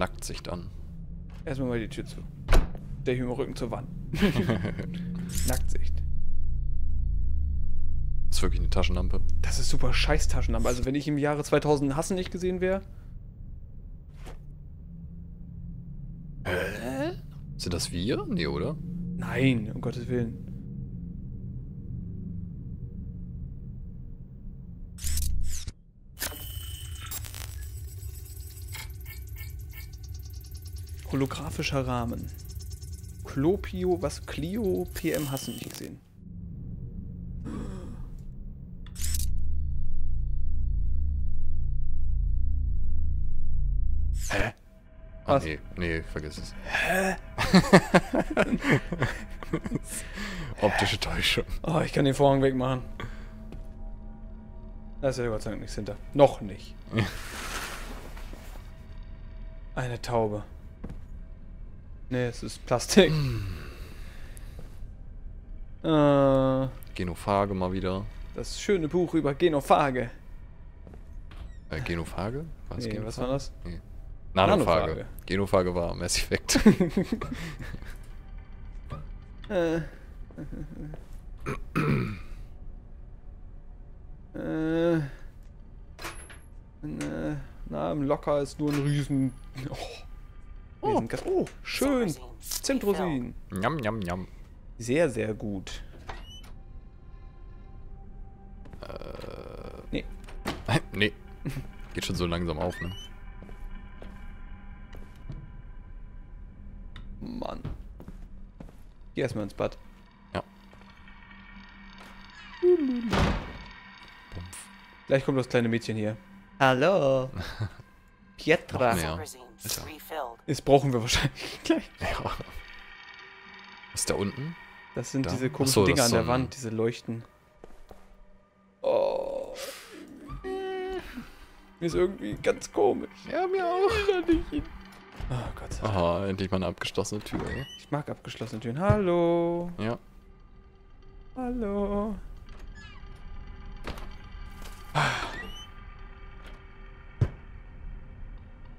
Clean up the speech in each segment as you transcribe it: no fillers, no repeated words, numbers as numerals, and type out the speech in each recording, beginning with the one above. Nacktsicht an. Erstmal mal die Tür zu. Der hier im Rücken zur Wand. Nacktsicht. Das ist wirklich eine Taschenlampe. Das ist super scheiß Taschenlampe. Also wenn ich im Jahre 2000 Hassen nicht gesehen wäre... Sind das wir? Nee, oder? Nein, um Gottes Willen. Holographischer Rahmen. Klopio, was? Clio PM hast du nicht gesehen. Hä? Ah, was? Nee, vergiss es. Hä? Optische Täuschung. Oh, ich kann den Vorhang wegmachen. Da ist ja Gott sei Dank nichts hinter. Noch nicht. Eine Taube. Nee, es ist Plastik. Genophage mal wieder. Das schöne Buch über Genophage. Genophage? Was, nee, Genophage? Was war das? Nee. Nanophage. Genophage war Mass Effect. Na, im Locker ist nur ein Riesen... Oh. Oh, schön. Zentrosin. Njam, njam, njam. Sehr, sehr gut. Nee. Nee. Geht schon so langsam auf, ne? Mann. Geh erstmal ins Bad. Ja. Pumpf. Gleich kommt das kleine Mädchen hier. Hallo. Pietra. Alter. Das brauchen wir wahrscheinlich gleich. Ja. Was ist da unten? Das sind da? Diese komischen Dinger an der Wand, diese Leuchten. Oh. Mir ist irgendwie ganz komisch. Ja, mir auch. Oh Gott sei Dank. Aha, endlich mal eine abgeschlossene Tür, ey. Ich mag abgeschlossene Türen. Hallo. Ja. Hallo.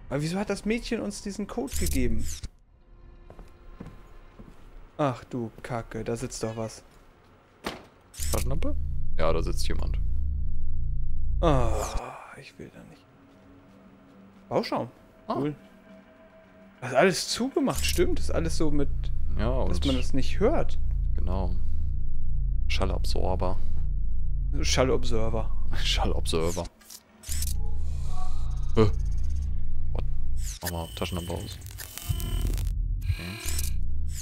Aber wieso hat das Mädchen uns diesen Code gegeben? Ach du Kacke, da sitzt doch was. Taschenlampe? Ja, da sitzt jemand. Ah, ich will da nicht. Bauschaum. Ah. Cool. Das ist alles zugemacht, stimmt. Das ist alles so mit... Ja, dass man das nicht hört. Genau. Schallabsorber. Schallobserver. Schallobserver. Mach mal Taschenlampe aus. Okay.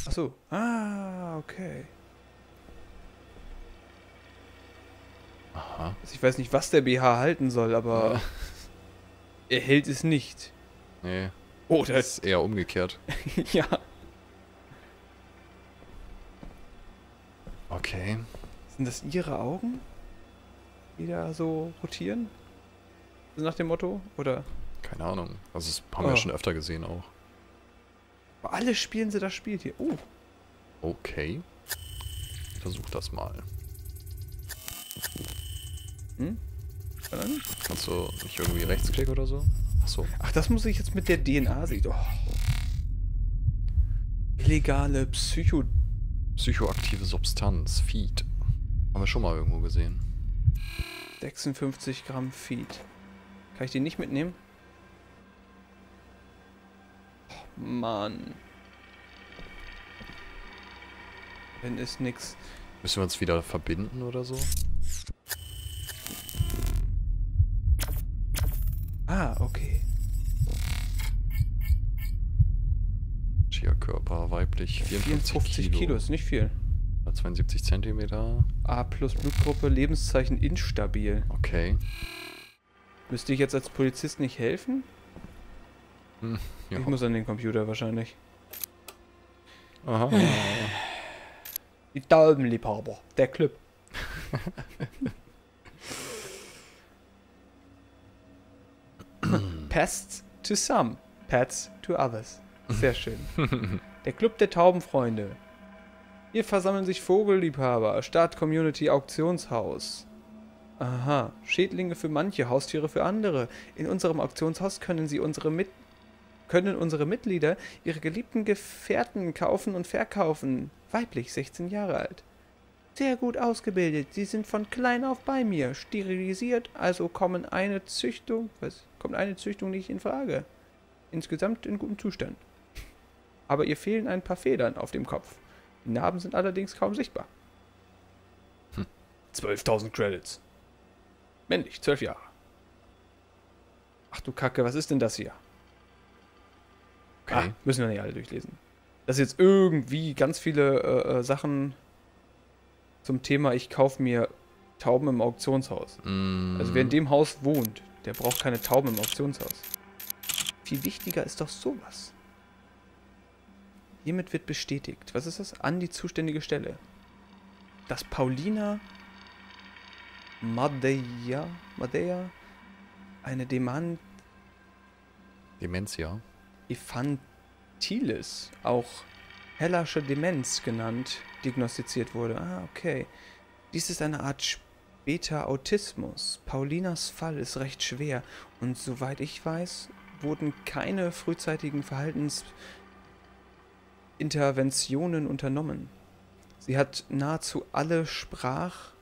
Achso. Ah, okay. Aha. Also ich weiß nicht, was der BH halten soll, aber... Ja. Er hält es nicht. Nee. Oh, das ist eher umgekehrt. Ja. Okay. Sind das ihre Augen? Die da so rotieren? Nach dem Motto? Oder... Keine Ahnung. Also das haben wir ja schon öfter gesehen auch. Aber alle spielen sie das Spiel hier. Oh. Okay. Ich versuch das mal. Hm? Kannst du nicht irgendwie rechtsklick oder so? Achso. Ach, das muss ich jetzt mit der DNA sehen. Oh. Illegale psychoaktive Substanz. Feed. Haben wir schon mal irgendwo gesehen. 56 Gramm Feed. Kann ich den nicht mitnehmen? Mann. Wenn ist nix. Müssen wir uns wieder verbinden oder so? Ah, okay. Schierkörper, weiblich, 54 Kilo. Ist nicht viel. 72 Zentimeter. A plus Blutgruppe, Lebenszeichen instabil. Okay. Müsste ich jetzt als Polizist nicht helfen? Hm, ich muss an den Computer wahrscheinlich. Aha. Die Taubenliebhaber, der Club. Pests to some, pets to others. Sehr schön. Der Club der Taubenfreunde. Hier versammeln sich Vogelliebhaber, Stadt-Community-Auktionshaus. Aha, Schädlinge für manche, Haustiere für andere. In unserem Auktionshaus können sie unsere mit können unsere Mitglieder ihre geliebten Gefährten kaufen und verkaufen. Weiblich, 16 Jahre alt. Sehr gut ausgebildet. Sie sind von klein auf bei mir. Sterilisiert, also kommt eine Züchtung nicht in Frage. Insgesamt in gutem Zustand. Aber ihr fehlen ein paar Federn auf dem Kopf. Die Narben sind allerdings kaum sichtbar. 12.000 Credits. Männlich, 12 Jahre. Ach du Kacke, was ist denn das hier? Okay. Ah, müssen wir nicht alle durchlesen. Das ist jetzt irgendwie ganz viele Sachen zum Thema, ich kaufe mir Tauben im Auktionshaus. Mm. Also wer in dem Haus wohnt, der braucht keine Tauben im Auktionshaus. Viel wichtiger ist doch sowas. Hiermit wird bestätigt. Was ist das? An die zuständige Stelle. Dass Paulina Madea, eine Dementia infantilis, auch hellersche Demenz genannt, diagnostiziert wurde. Ah, okay. Dies ist eine Art später Autismus. Paulinas Fall ist recht schwer und soweit ich weiß, wurden keine frühzeitigen Verhaltensinterventionen unternommen. Sie hat nahezu alle Sprech-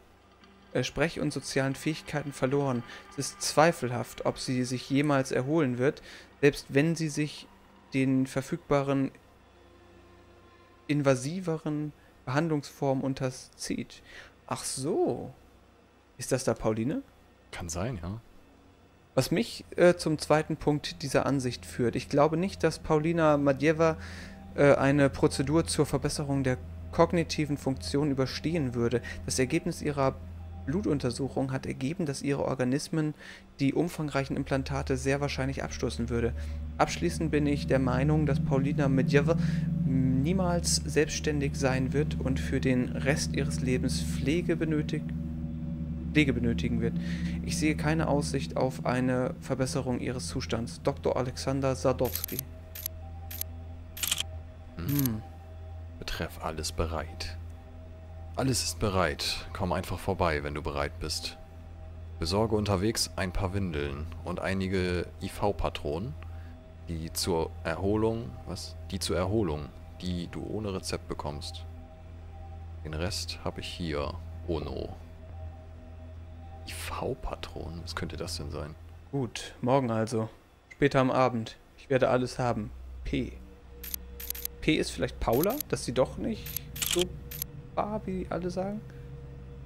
und sozialen Fähigkeiten verloren. Es ist zweifelhaft, ob sie sich jemals erholen wird, selbst wenn sie sich den verfügbaren, invasiveren Behandlungsformen unterzieht. Ach so. Ist das da Pauline? Kann sein, ja. Was mich zum zweiten Punkt dieser Ansicht führt. Ich glaube nicht, dass Paulina Madea eine Prozedur zur Verbesserung der kognitiven Funktion überstehen würde. Das Ergebnis ihrer Blutuntersuchung hat ergeben, dass ihre Organismen die umfangreichen Implantate sehr wahrscheinlich abstoßen würde. Abschließend bin ich der Meinung, dass Paulina Madea niemals selbstständig sein wird und für den Rest ihres Lebens Pflege benötigen wird. Ich sehe keine Aussicht auf eine Verbesserung ihres Zustands. Dr. Alexander Sadowski. Betreff alles bereit. Alles ist bereit. Komm einfach vorbei, wenn du bereit bist. Besorge unterwegs ein paar Windeln und einige IV-Patronen, die du ohne Rezept bekommst. Den Rest habe ich hier. Ono. IV-Patronen? Was könnte das denn sein? Gut, morgen also. Später am Abend. Ich werde alles haben. P. P ist vielleicht Paula, dass sie doch nicht so war, wie alle sagen.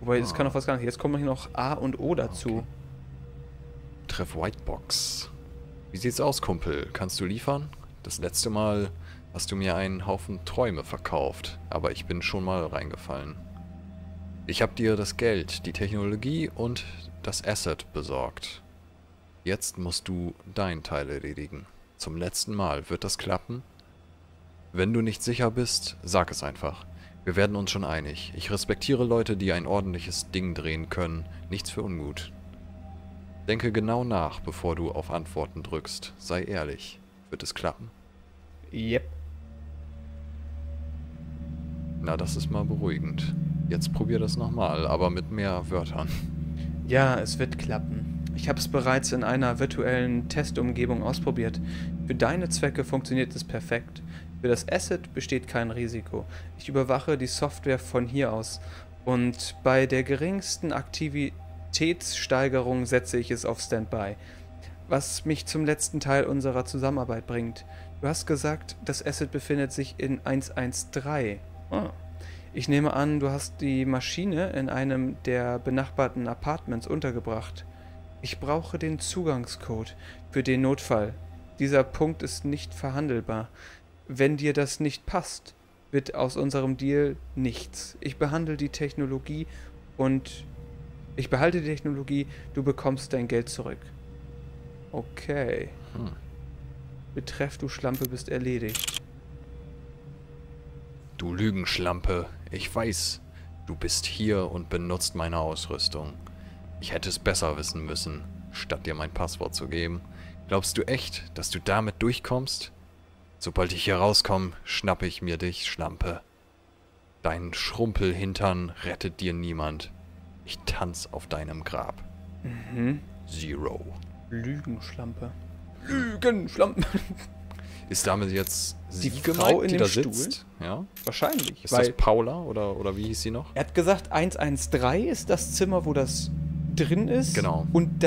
Wobei, das kann doch was gar nicht. Jetzt kommen hier noch A und O dazu. Okay. Treff Whitebox. Wie sieht's aus, Kumpel? Kannst du liefern? Das letzte Mal hast du mir einen Haufen Träume verkauft, aber ich bin schon mal reingefallen. Ich habe dir das Geld, die Technologie und das Asset besorgt. Jetzt musst du deinen Teil erledigen. Zum letzten Mal. Wird das klappen? Wenn du nicht sicher bist, sag es einfach. Wir werden uns schon einig. Ich respektiere Leute, die ein ordentliches Ding drehen können. Nichts für ungut. Denke genau nach, bevor du auf Antworten drückst. Sei ehrlich. Wird es klappen? Yep. Na, das ist mal beruhigend. Jetzt probier das nochmal, aber mit mehr Wörtern. Ja, es wird klappen. Ich habe es bereits in einer virtuellen Testumgebung ausprobiert. Für deine Zwecke funktioniert es perfekt. Für das Asset besteht kein Risiko. Ich überwache die Software von hier aus und bei der geringsten Aktivitätssteigerung setze ich es auf Standby. Was mich zum letzten Teil unserer Zusammenarbeit bringt. Du hast gesagt, das Asset befindet sich in 113. Ah. Ich nehme an, du hast die Maschine in einem der benachbarten Apartments untergebracht. Ich brauche den Zugangscode für den Notfall. Dieser Punkt ist nicht verhandelbar. Wenn dir das nicht passt, wird aus unserem Deal nichts. Ich behalte die Technologie, du bekommst dein Geld zurück. Okay. Betreff, du Schlampe, bist erledigt. Du Lügenschlampe, ich weiß, du bist hier und benutzt meine Ausrüstung. Ich hätte es besser wissen müssen, statt dir mein Passwort zu geben. Glaubst du echt, dass du damit durchkommst? Sobald ich hier rauskomme, schnappe ich mir dich, Schlampe. Deinen Schrumpelhintern rettet dir niemand. Ich tanz auf deinem Grab. Zero. Lügenschlampe. Ist damit jetzt sie die Frau gemeint, in die dem da Stuhl? Sitzt? Ja. Wahrscheinlich. Ist das Paula oder wie hieß sie noch? Er hat gesagt, 113 ist das Zimmer, wo das drin ist. Genau. Und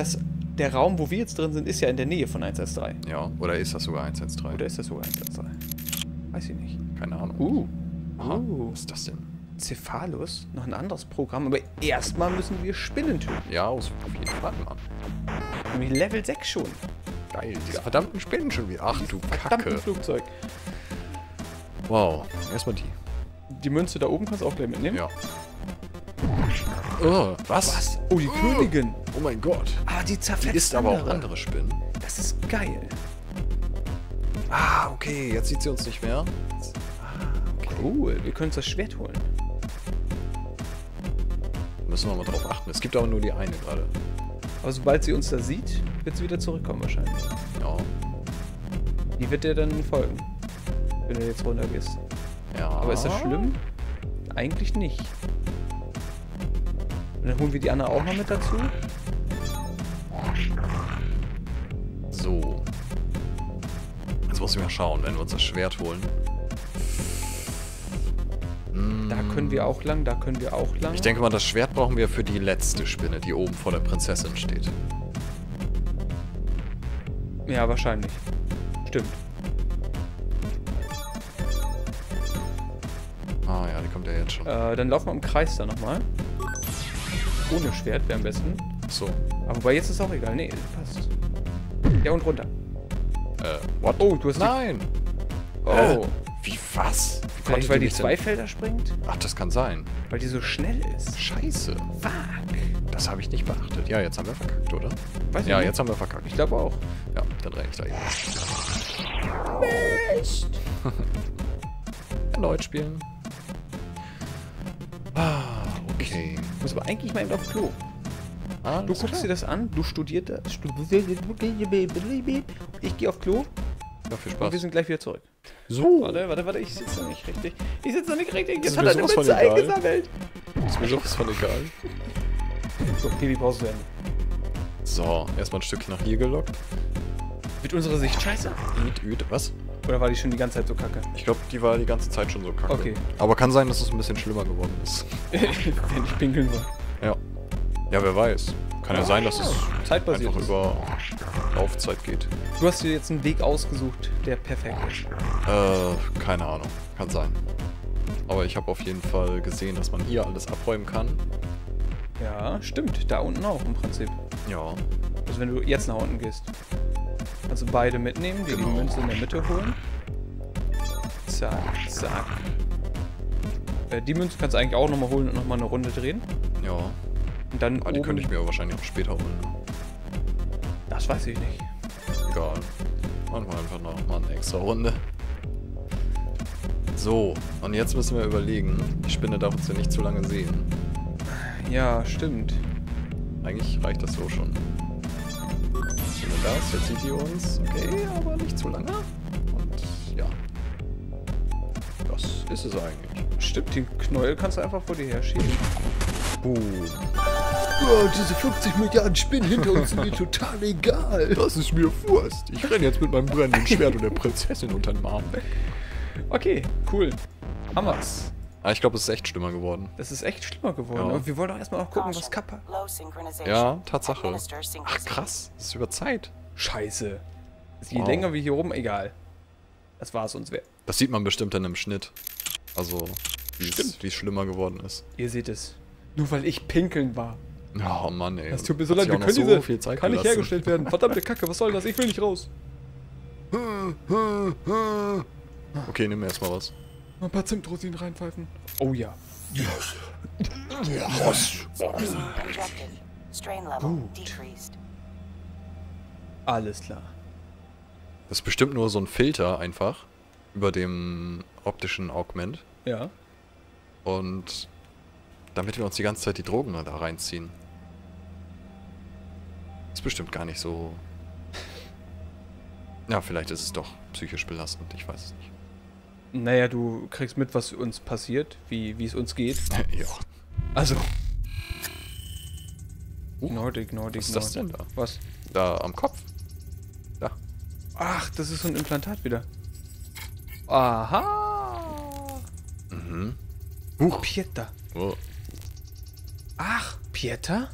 der Raum, wo wir jetzt drin sind, ist ja in der Nähe von 113. Ja, oder ist das sogar 113? Oder ist das sogar 113? Weiß ich nicht. Keine Ahnung. Aha. Was ist das denn? Cephalus? Noch ein anderes Programm, aber erstmal müssen wir Spinnen töten. Ja, auf jeden Fall, Mann. Nämlich Level 6 schon. Geil, diese verdammten Spinnen schon wieder. Ach du Kacke. Flugzeug. Wow, erstmal die. Die Münze da oben kannst du auch gleich mitnehmen? Ja. Oh, was? Oh, die Königin. Oh mein Gott. Ah, die zerfetzt. Die isst aber auch andere Spinnen. Das ist geil. Ah, okay, jetzt sieht sie uns nicht mehr. Cool, wir können uns das Schwert holen. Müssen wir mal drauf achten. Es gibt aber nur die eine gerade. Aber sobald sie uns da sieht, wird sie wieder zurückkommen wahrscheinlich. Ja. Die wird dir dann folgen, wenn du jetzt runtergehst. Ja. Aber ist das schlimm? Eigentlich nicht. Und dann holen wir die Anna auch mal mit dazu. So. Jetzt muss ich mal schauen, wenn wir uns das Schwert holen. Da können wir auch lang, da können wir auch lang. Ich denke mal, das Schwert brauchen wir für die letzte Spinne, die oben vor der Prinzessin steht. Ja, wahrscheinlich. Stimmt. Ah ja, die kommt ja jetzt schon. Dann laufen wir im Kreis da nochmal. Ohne Schwert wäre am besten. So. Aber wobei jetzt ist auch egal. Nee, passt. Ja, und runter. What? Oh, du hast... Nein! Oh. Wie, was? Vielleicht, weil die zwei Felder springt? Ach, das kann sein. Weil die so schnell ist. Scheiße. Fuck. Das habe ich nicht beachtet. Ja, jetzt haben wir verkackt, oder? Weiß ja, nicht. Jetzt haben wir verkackt. Ich glaube auch. Ja, dann renne ich da eben. Mist! Erneut spielen. Ah, okay. Ich muss aber eigentlich mal eben aufs Klo. Ah, du guckst dir das an, du studierst das. Ich gehe aufs Klo. Ja, viel Spaß. Und wir sind gleich wieder zurück. So. Warte, ich sitze noch nicht richtig. Jetzt hat er eine Münze eingesammelt. Ist mir sowas von egal. So, Babypause zu Ende. So, erstmal ein Stückchen nach hier gelockt. Mit unserer Sicht scheiße. Was? Oder war die schon die ganze Zeit so kacke? Ich glaube, die war die ganze Zeit schon so kacke. Okay. Aber kann sein, dass es ein bisschen schlimmer geworden ist. Wenn ich pinkeln war. Ja. Ja, wer weiß. Kann ja sein, dass es zeitbasiert einfach über Laufzeit geht. Du hast dir jetzt einen Weg ausgesucht, der perfekt ist. Keine Ahnung. Kann sein. Aber ich habe auf jeden Fall gesehen, dass man hier alles abräumen kann. Ja, stimmt. Da unten auch im Prinzip. Ja. Also wenn du jetzt nach unten gehst. Also beide mitnehmen, dir die Münze in der Mitte holen. Zack, zack. Die Münze kannst du eigentlich auch nochmal holen und nochmal eine Runde drehen. Ja. Und dann die könnte ich mir wahrscheinlich auch später holen. Das weiß ich nicht. Egal. Machen wir einfach nochmal eine extra Runde. So, und jetzt müssen wir überlegen. Die Spinne darf uns ja nicht zu lange sehen. Ja, stimmt. Eigentlich reicht das so schon. Spinne das, jetzt sieht die uns. Okay, aber nicht zu lange. Und ja. Das ist es eigentlich. Stimmt, den Knäuel kannst du einfach vor dir her schieben. Boom. Oh, diese 50 Milliarden Spinnen hinter uns sind mir total egal. Das ist mir Wurst. Ich renne jetzt mit meinem brennenden Schwert und der Prinzessin unter den Arm weg. Okay, cool. Hammer's. Ah, ich glaube, es ist echt schlimmer geworden. Es ist echt schlimmer geworden. Ja. Und wir wollen doch erstmal noch gucken, was Kappa... Ja, Tatsache. Ach, krass. Das ist über Zeit. Scheiße. Je länger wir hier oben, egal. Das war es uns wert. Das sieht man bestimmt dann im Schnitt. Also, wie es schlimmer geworden ist. Ihr seht es. Nur weil ich pinkeln war. Oh Mann, ey. Das tut mir so leid, wir können diese... Viel Zeit kann nicht hergestellt werden. Verdammte Kacke, was soll das? Ich will nicht raus. Okay, nimm erstmal was. Ein paar Zimtrosinen reinpfeifen. Oh ja. Yes. Alles klar. Das ist bestimmt nur so ein Filter einfach. Über dem optischen Augment. Ja. Und... damit wir uns die ganze Zeit die Drogen da reinziehen. Ist bestimmt gar nicht so... Ja, vielleicht ist es doch psychisch belastend, ich weiß es nicht. Naja, du kriegst mit, was uns passiert, wie es uns geht. Ja. Also... Nordic, Nordic, Nordic. Was ist das denn da? Was? Da am Kopf. Da. Ach, das ist so ein Implantat wieder. Aha. Mhm. Buch. Pieta. Oh. Ach, Pieta?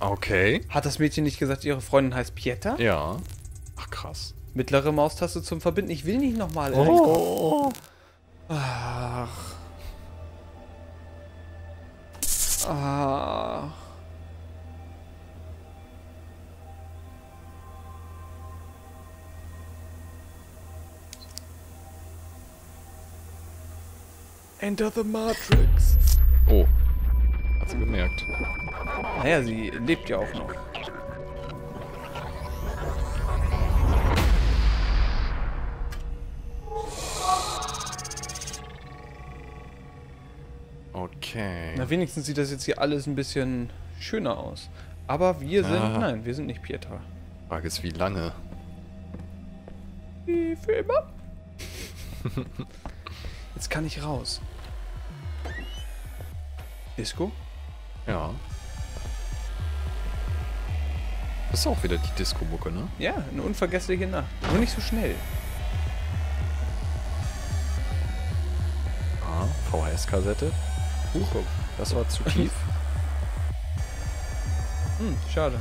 Okay. Hat das Mädchen nicht gesagt, ihre Freundin heißt Pieta? Ja. Ach, krass. Mittlere Maustaste zum Verbinden. Ich will nicht nochmal. Oh. Ach. Ach. Enter the Matrix. Oh. Hat sie gemerkt. Naja, sie lebt ja auch noch. Okay. Na, wenigstens sieht das jetzt hier alles ein bisschen schöner aus. Aber wir sind... Ah. Nein, wir sind nicht Pieta. Frage ist, wie lange? Wie für immer? Jetzt kann ich raus. Disco? Ja. Das ist auch wieder die Disco-Mucke, ne? Ja, eine unvergessliche Nacht. Nur nicht so schnell. Ah, VHS-Kassette. Huch, das war zu tief. Hm, schade.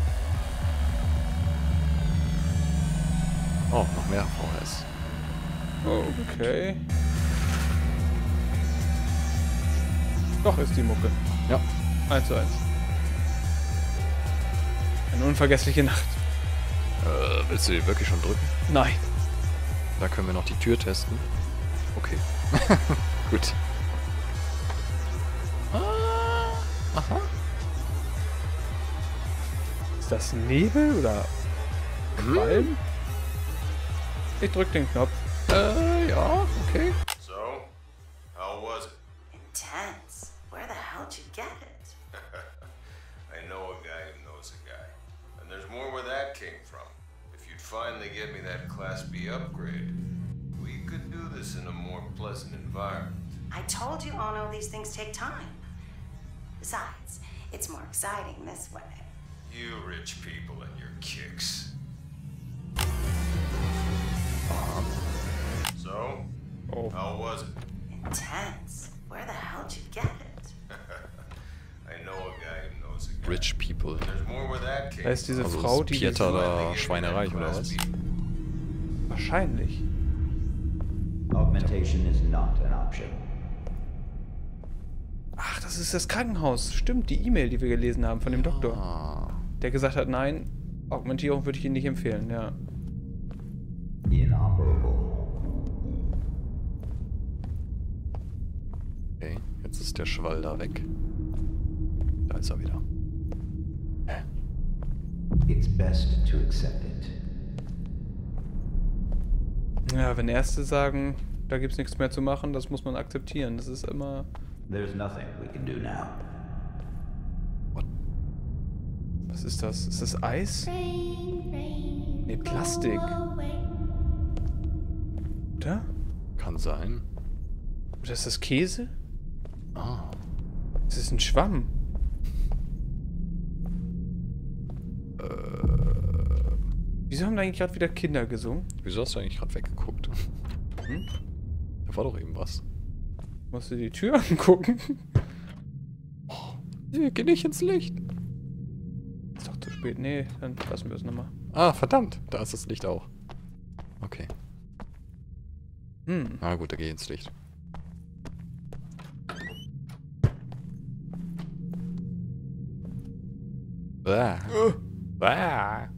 Oh, noch mehr VHS. Okay. Doch ist die Mucke. Ja. 1:1. Eine unvergessliche Nacht. Willst du die wirklich schon drücken? Nein. Da können wir noch die Tür testen. Okay. Gut. Aha. Ist das Nebel oder Qualm? Hm. Ich drück den Knopf. Ja, okay. So, how was it? Intense. Where the hell did you get it? I know a guy who knows a guy. And there's more where that came from. If you'd finally get me that Class B upgrade, we could do this in a more pleasant environment. I told you, Ono, these things take time. Besides, it's more exciting this way. You rich people and your kicks. So, how was it? Intense. Where the hell did you get it? I know a guy who knows a guy. Rich people. There's more where that came. Da ist diese Frau, die Pieta da schweinereich oder was? Wahrscheinlich. Augmentation is not an option. Ach, das ist das Krankenhaus. Stimmt, die E-Mail, die wir gelesen haben von dem Doktor. Der gesagt hat, nein, Augmentierung würde ich Ihnen nicht empfehlen, ja. Okay, jetzt ist der Schwall da weg. Da ist er wieder. Hä? It's best to accept it. Ja, wenn Ärzte sagen, da gibt's nichts mehr zu machen, das muss man akzeptieren. Das ist immer... There's nothing we can do now. What? Was ist das? Ist das Eis? Nee, Plastik. Oder? Kann sein. Oder ist das Käse? Ah. Das ist ein Schwamm. Wieso haben da eigentlich gerade wieder Kinder gesungen? Wieso hast du eigentlich gerade weggeguckt? Hm? Da war doch eben was. Musst du die Tür angucken? Oh, nee, geh nicht ins Licht. Ist doch zu spät. Nee, dann lassen wir es nochmal. Ah, verdammt. Da ist das Licht auch. Okay. Hm. Na gut, da geh ich ins Licht. Bah. Bah.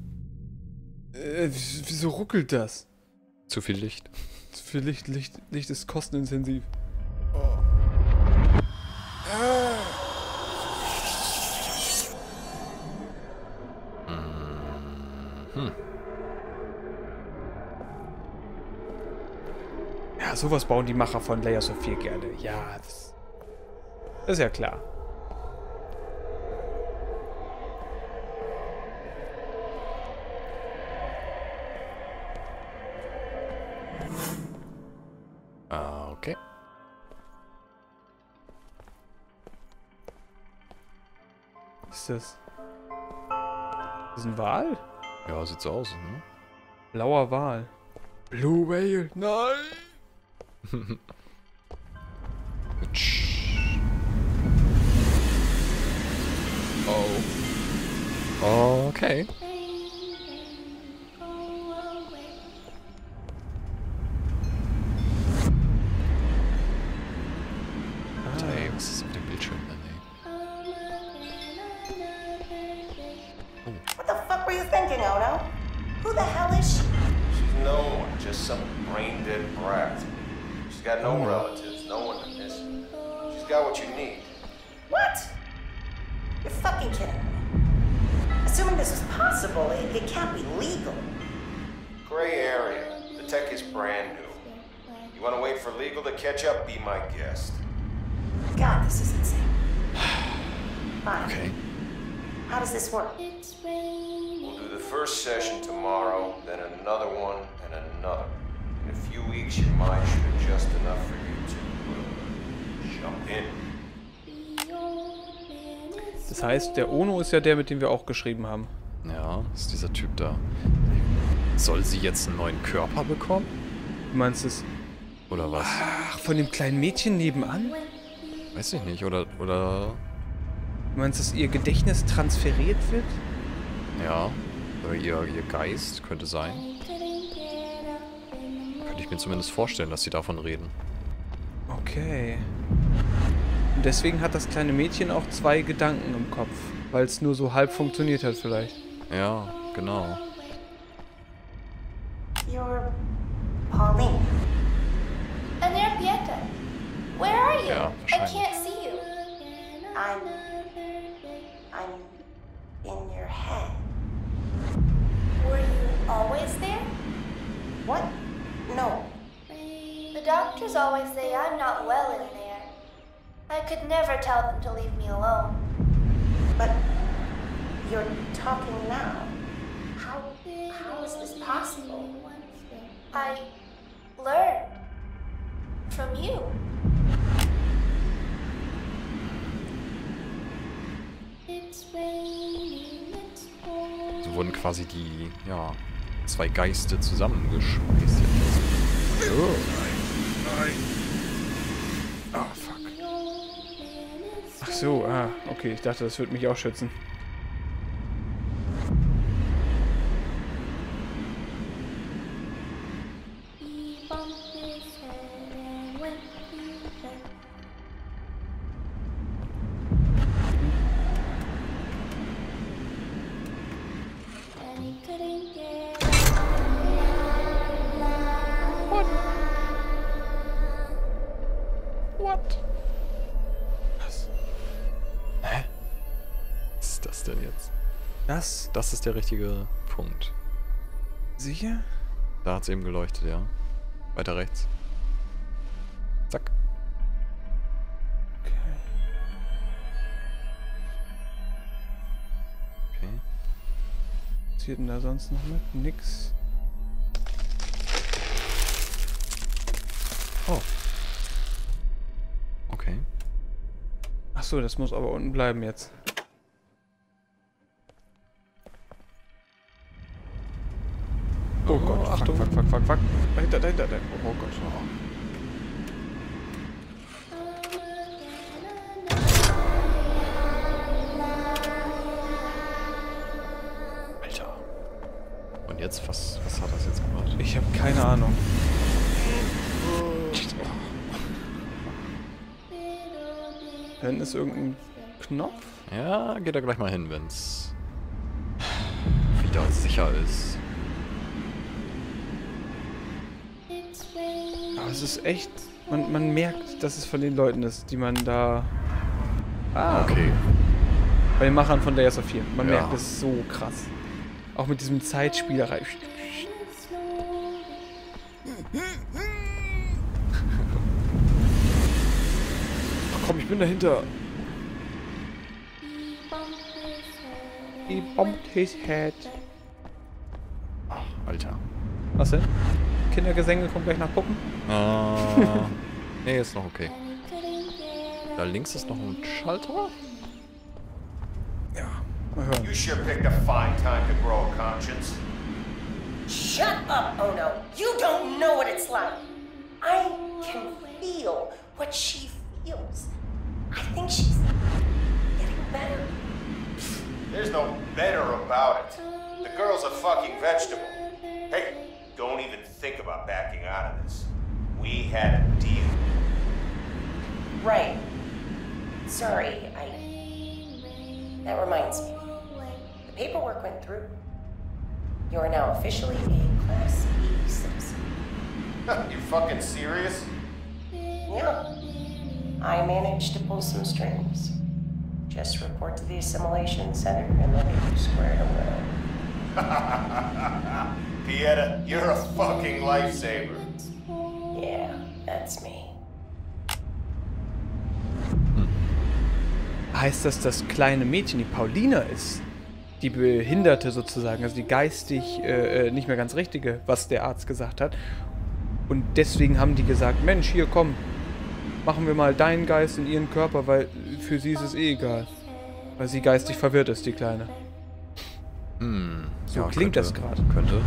Wieso ruckelt das? Zu viel Licht. Zu viel Licht. Licht ist kostenintensiv. Ja, sowas bauen die Macher von Layers of Fear gerne. Ja, das ist ja klar. Okay. Was ist das? Das ist ein Wal? Ja, sieht so aus, ne? Blauer Wal. Blue Whale, nein! Oh. Okay. Das heißt, der Ono ist ja der, mit dem wir auch geschrieben haben. Ja, ist dieser Typ da. Soll sie jetzt einen neuen Körper bekommen? Du meinst es? Oder was? Ach, von dem kleinen Mädchen nebenan? Weiß ich nicht, oder... Du meinst, dass ihr Gedächtnis transferiert wird? Ja, oder ihr Geist, könnte sein. Könnte ich mir zumindest vorstellen, dass sie davon reden. Okay. Und deswegen hat das kleine Mädchen auch zwei Gedanken im Kopf, weil es nur so halb funktioniert hat vielleicht. Ja, genau. You're Pauline. And you're Pieta. Where are you? Ja, I can't see you. I'm in your head. Were you always there? What? No. The doctors always say I'm not well in there. I could never tell them to leave me alone. But you're talking now. How is this possible? I learned from you. So wurden quasi die, ja, zwei Geiste zusammengeschmeißt. Oh. Nein. Ah, fuck. Ach so, ah, okay. Ich dachte, das würde mich auch schützen. Das ist der richtige Punkt. Sicher? Da hat es eben geleuchtet, ja. Weiter rechts. Zack. Okay. Was passiert denn da sonst noch mit? Nix. Oh. Okay. Achso, das muss aber unten bleiben jetzt. Oh Gott, oh, Achtung. Fuck, fuck, fuck, fuck, fuck. Dahinter. Oh Gott, oh. Alter. Und jetzt, was hat das jetzt gemacht? Ich habe keine Ahnung. Wenn ist irgendein Knopf? Ja, geht da gleich mal hin, wenn's wieder sicher ist. Es ist echt... Man merkt, dass es von den Leuten ist, die man da... Ah, okay. Bei den Machern von Layers of Fear. Man merkt es so krass. Auch mit diesem Zeitspielerei. Ach komm, ich bin dahinter. He bumped his head. Ach, Alter. Was denn? Kindergesänge kommt gleich nach Puppen. Ah, nee, ist noch okay. Da links ist noch ein Schalter. Ja, mal hören. You sure picked a fine time to grow a conscience. Shut up, Ono. You don't know what it's like. I can feel what she feels. I think she's getting better. There's no better about it. The girl's a fucking vegetable. Hey, don't even think about backing out of this. We had a deal. Right. Sorry, That reminds me. The paperwork went through. You are now officially a Class B citizen. You fucking serious? Yeah. I managed to pull some strings. Just report to the assimilation center and let me square it away. Pieta, you're a fucking lifesaver. Yeah, that's me. Heißt das, das kleine Mädchen, die Paulina ist, die Behinderte sozusagen, also die geistig nicht mehr ganz richtige, was der Arzt gesagt hat. Und deswegen haben die gesagt, Mensch, hier komm, machen wir mal deinen Geist in ihren Körper, weil für sie ist es eh egal. Weil sie geistig verwirrt ist, die Kleine. Hm, so ja, klingt das gerade. Könnte.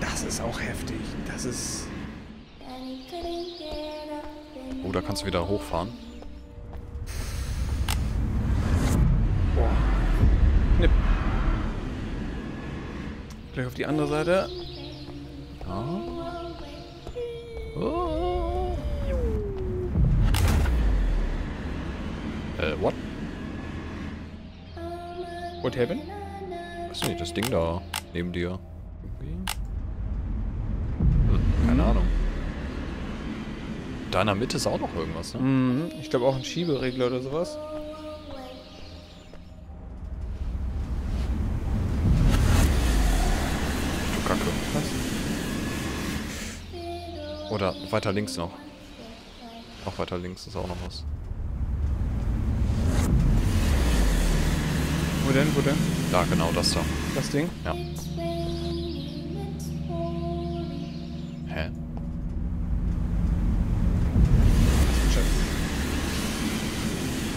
Das ist auch heftig. Das ist... Oh, da kannst du wieder hochfahren. Gleich auf die andere Seite. Oh. Oh. What? What happened? Weiß nicht, das Ding da neben dir. Keine Ahnung. Da in der Mitte ist auch noch irgendwas, ne? Mhm. Ich glaube auch ein Schieberegler oder sowas. Oder weiter links noch. Auch weiter links ist auch noch was. Wo denn, wo denn? Da, genau, das da. Das Ding? Ja. Hä?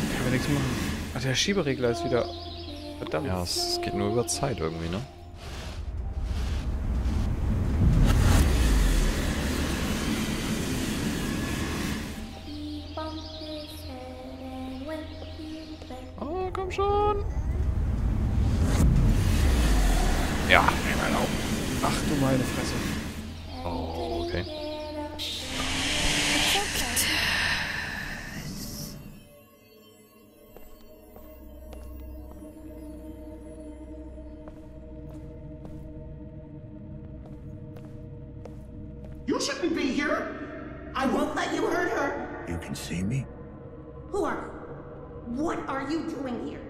Kann man nichts machen. Ach, der Schieberegler ist wieder... Verdammt. Ja, es geht nur über Zeit irgendwie, ne? Ja, einmal auf. Ach du meine Fresse. Oh, okay. You shouldn't be here. I won't let you hurt her. You can see me. Who are you? What are you doing here?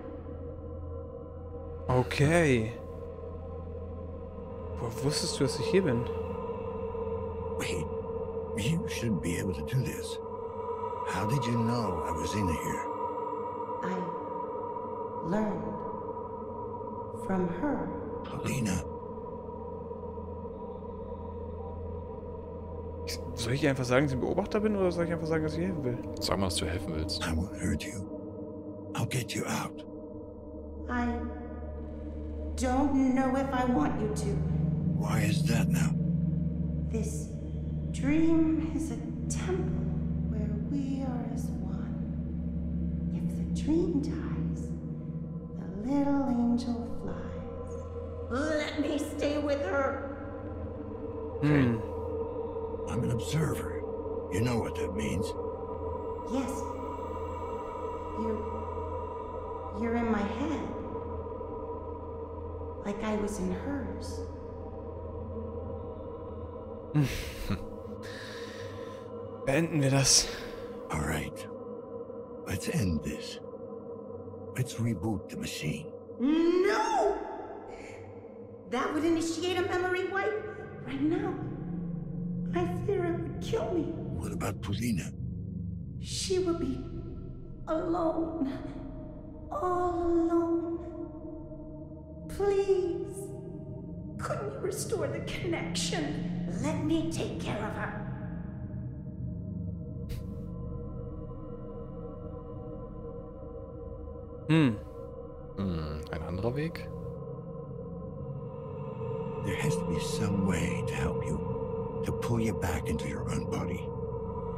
Okay. Wusstest du, dass ich hier bin? Wait, you shouldn't be able to do this. How did you know I was in here? I learned from her. Paulina. Soll ich einfach sagen, dass ich ein Beobachter bin, oder soll ich einfach sagen, dass ich helfen will? Sag mal, dass du helfen willst. I won't hurt you. I'll get you out. I don't know if I want you to. Why is that now? This dream is a temple where we are as one. If the dream dies, the little angel flies. Let me stay with her. Hmm. I'm an observer. You know what that means. Yes. You're in my head. Like I was in hers. Beenden wir das. All right. Let's end this. Let's reboot the machine. No! That would initiate a memory wipe right now. I fear it would kill me. What about Paulina? She will be alone. All alone. Please. Couldn't you restore the connection? Let me take care of her. Hm. Ein anderer Weg? There has to be some way to help you, to pull you back into your own body.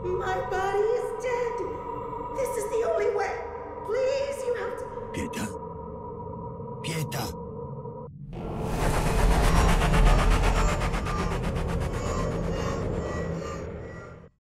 My body is dead.